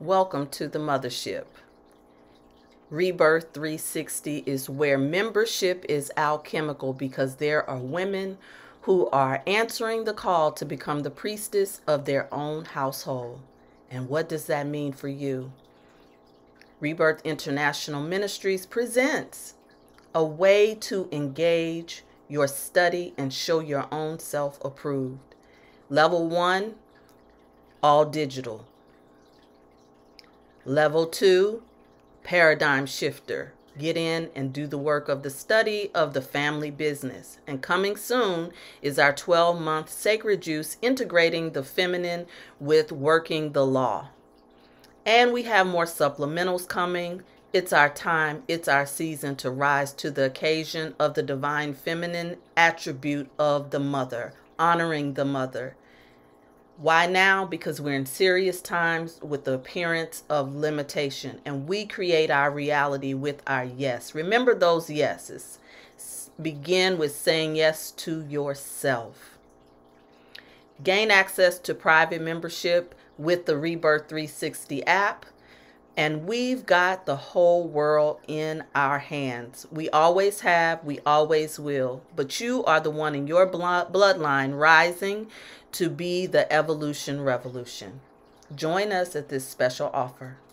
Welcome to the mothership. Rebirth 360 is where membership is alchemical, because there are women who are answering the call to become the priestess of their own household. And what does that mean for you? Rebirth International Ministries presents a way to engage your study and show your own self approved. Level 1, all digital. Level 2, Paradigm Shifter. Get in and do the work of the study of the family business. And coming soon is our 12-month Sacred Juice, integrating the feminine with working the law. And we have more supplementals coming. It's our time, it's our season to rise to the occasion of the divine feminine attribute of the mother, honoring the mother. Why now? Because we're in serious times with the appearance of limitation, and we create our reality with our yes. Remember those yeses. Begin with saying yes to yourself. Gain access to private membership with the Rebirth 360 app, and we've got the whole world in our hands. We always have, we always will, but you are the one in your bloodline rising to be the evolution revolution. Join us at this special offer.